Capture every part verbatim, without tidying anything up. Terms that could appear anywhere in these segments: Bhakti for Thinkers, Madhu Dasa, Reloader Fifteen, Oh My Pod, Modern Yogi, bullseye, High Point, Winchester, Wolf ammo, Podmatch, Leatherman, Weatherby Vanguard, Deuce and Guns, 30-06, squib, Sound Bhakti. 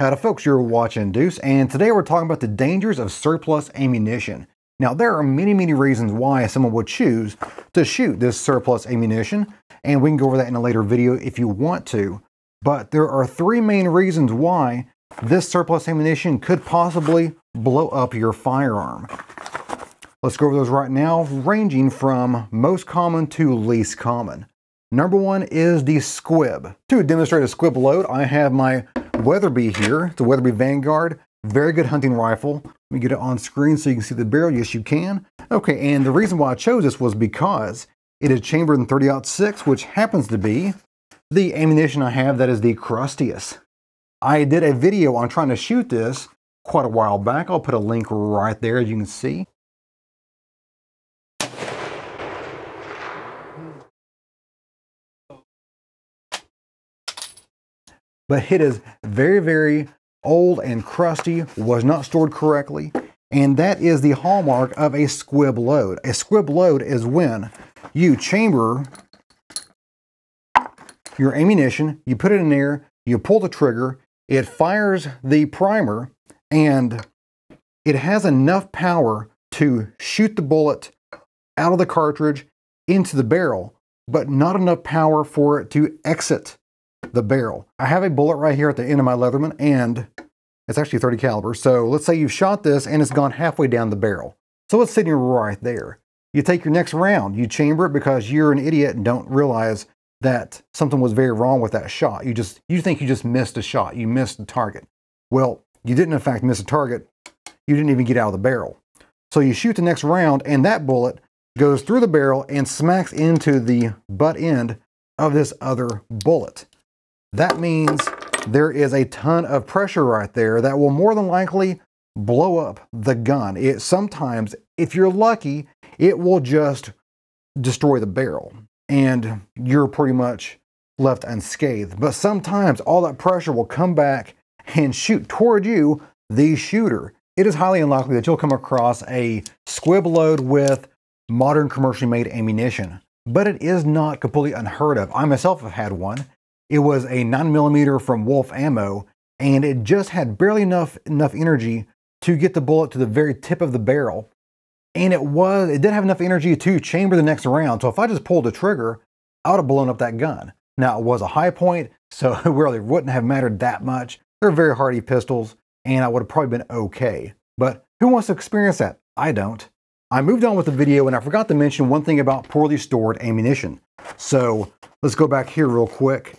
Howdy folks, you're watching Deuce, and today we're talking about the dangers of surplus ammunition. Now there are many, many reasons why someone would choose to shoot this surplus ammunition, and we can go over that in a later video if you want to. But there are three main reasons why this surplus ammunition could possibly blow up your firearm. Let's go over those right now, ranging from most common to least common. Number one is the squib. To demonstrate a squib load, I have my Weatherby here. It's a Weatherby Vanguard. Very good hunting rifle. Let me get it on screen so you can see the barrel. Yes, you can. Okay, and the reason why I chose this was because it is chambered in thirty aught six, which happens to be the ammunition I have that is the crustiest. I did a video on trying to shoot this quite a while back. I'll put a link right there as you can see. But it is very, very old and crusty, was not stored correctly, and that is the hallmark of a squib load. A squib load is when you chamber your ammunition, you put it in there, you pull the trigger, it fires the primer, and it has enough power to shoot the bullet out of the cartridge into the barrel, but not enough power for it to exit the barrel. I have a bullet right here at the end of my Leatherman, and it's actually thirty caliber. So let's say you've shot this and it's gone halfway down the barrel. So it's sitting right there. You take your next round, you chamber it because you're an idiot and don't realize that something was very wrong with that shot. You just, you think you just missed a shot. You missed the target. Well, you didn't in fact miss a target. You didn't even get out of the barrel. So you shoot the next round and that bullet goes through the barrel and smacks into the butt end of this other bullet. That means there is a ton of pressure right there that will more than likely blow up the gun. It sometimes, if you're lucky, it will just destroy the barrel and you're pretty much left unscathed. But sometimes all that pressure will come back and shoot toward you, the shooter. It is highly unlikely that you'll come across a squib load with modern commercially made ammunition, but it is not completely unheard of. I myself have had one. It was a nine millimeter from Wolf ammo, and it just had barely enough enough energy to get the bullet to the very tip of the barrel. And it was it did have enough energy to chamber the next round. So if I just pulled the trigger, I would have blown up that gun. Now it was a High Point, so it really wouldn't have mattered that much. They're very hardy pistols, and I would have probably been okay. But who wants to experience that? I don't. I moved on with the video, and I forgot to mention one thing about poorly stored ammunition. So let's go back here real quick.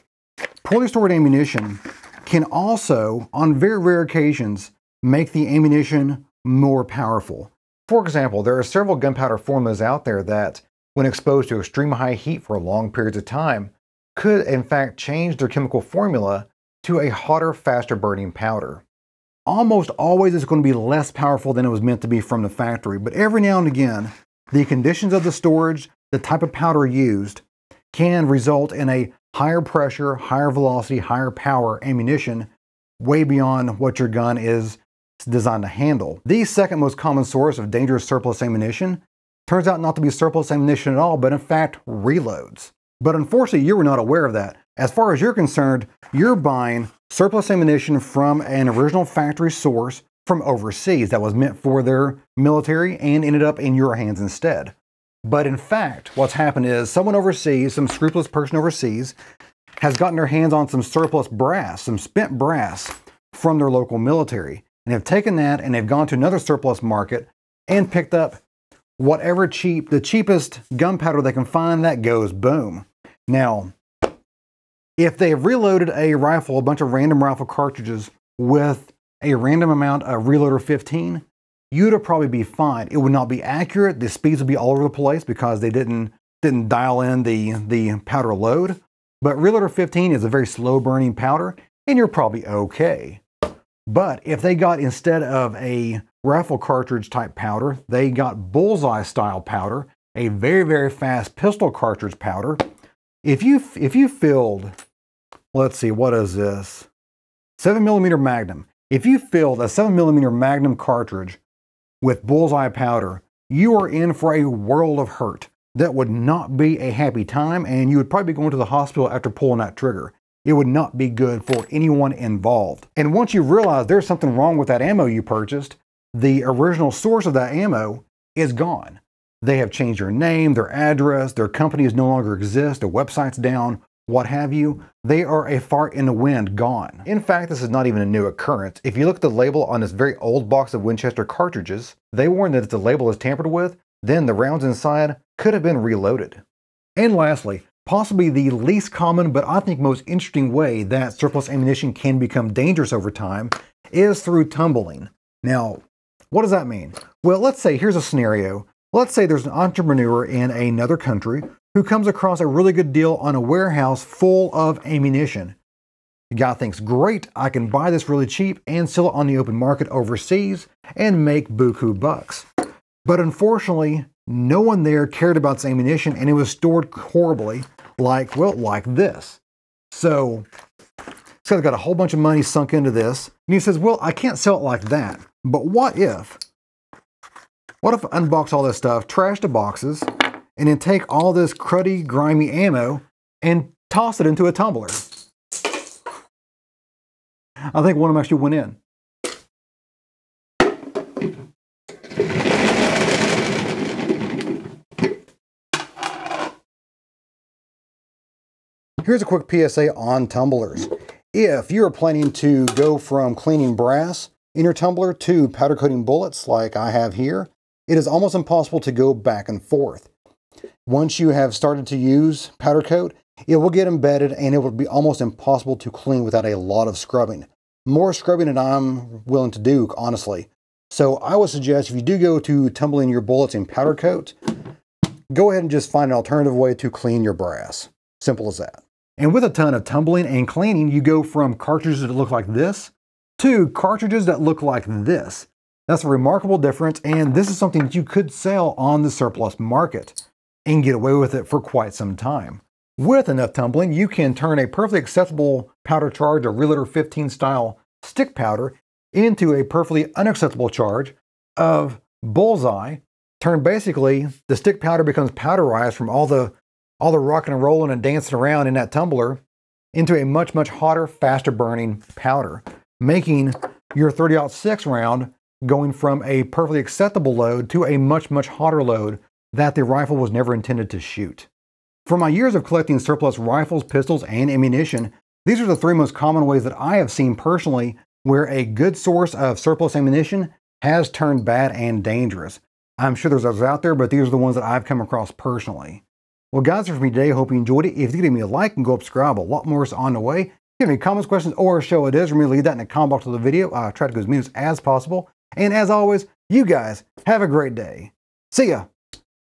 Poorly stored ammunition can also, on very rare occasions, make the ammunition more powerful. For example, there are several gunpowder formulas out there that, when exposed to extreme high heat for long periods of time, could in fact change their chemical formula to a hotter, faster burning powder. Almost always it's going to be less powerful than it was meant to be from the factory, but every now and again, the conditions of the storage, the type of powder used, can result in a higher pressure, higher velocity, higher power ammunition way beyond what your gun is designed to handle. The second most common source of dangerous surplus ammunition turns out not to be surplus ammunition at all, but in fact reloads. But unfortunately, you were not aware of that. As far as you're concerned, you're buying surplus ammunition from an original factory source from overseas that was meant for their military and ended up in your hands instead. But in fact, what's happened is someone overseas, some scrupulous person overseas, has gotten their hands on some surplus brass, some spent brass from their local military, and have taken that and they've gone to another surplus market and picked up whatever cheap, the cheapest gunpowder they can find that goes boom. Now, if they have reloaded a rifle, a bunch of random rifle cartridges with a random amount of Reloader fifteen, you'd probably be fine. It would not be accurate. The speeds would be all over the place because they didn't, didn't dial in the, the powder load. But Reloader fifteen is a very slow burning powder and you're probably okay. But if they got, instead of a rifle cartridge type powder, they got bullseye style powder, a very, very fast pistol cartridge powder. If you, if you filled, let's see, what is this? Seven millimeter Magnum. If you filled a seven millimeter Magnum cartridge with bullseye powder, you are in for a world of hurt. That would not be a happy time, and you would probably be going to the hospital after pulling that trigger. It would not be good for anyone involved. And once you realize there's something wrong with that ammo you purchased, the original source of that ammo is gone. They have changed their name, their address, their companies no longer exist, their website's down, what have you. They are a fart in the wind, gone. In fact, this is not even a new occurrence. If you look at the label on this very old box of Winchester cartridges, they warn that if the label is tampered with, then the rounds inside could have been reloaded. And lastly, possibly the least common, but I think most interesting way that surplus ammunition can become dangerous over time is through tumbling. Now, what does that mean? Well, let's say, here's a scenario. Let's say there's an entrepreneur in another country who comes across a really good deal on a warehouse full of ammunition. The guy thinks, great, I can buy this really cheap and sell it on the open market overseas and make buku bucks. But unfortunately, no one there cared about this ammunition, and it was stored horribly, like, well, like this. So, this guy's got a whole bunch of money sunk into this, and he says, well, I can't sell it like that, but what if, what if I unbox all this stuff, trash the boxes, and then take all this cruddy, grimy ammo and toss it into a tumbler? I think one of them actually went in. Here's a quick P S A on tumblers. If you're planning to go from cleaning brass in your tumbler to powder coating bullets like I have here, it is almost impossible to go back and forth. Once you have started to use powder coat, it will get embedded and it will be almost impossible to clean without a lot of scrubbing. More scrubbing than I'm willing to do, honestly. So I would suggest if you do go to tumbling your bullets in powder coat, go ahead and just find an alternative way to clean your brass. Simple as that. And with a ton of tumbling and cleaning, you go from cartridges that look like this to cartridges that look like this. That's a remarkable difference, and this is something that you could sell on the surplus market and get away with it for quite some time. With enough tumbling, you can turn a perfectly acceptable powder charge, a Reloader fifteen style stick powder, into a perfectly unacceptable charge of bullseye. Turn basically, the stick powder becomes powderized from all the all the rocking and rolling and dancing around in that tumbler into a much, much hotter, faster burning powder, making your thirty aught six round going from a perfectly acceptable load to a much, much hotter load that the rifle was never intended to shoot. For my years of collecting surplus rifles, pistols, and ammunition, these are the three most common ways that I have seen personally where a good source of surplus ammunition has turned bad and dangerous. I'm sure there's others out there, but these are the ones that I've come across personally. Well, guys, that's it for me today. I hope you enjoyed it. If you give me a like and go subscribe, a lot more is on the way. If you have any comments, questions, or show ideas, remember to leave that in the comment box of the video. I try to go as many as possible. And as always, you guys have a great day. See ya.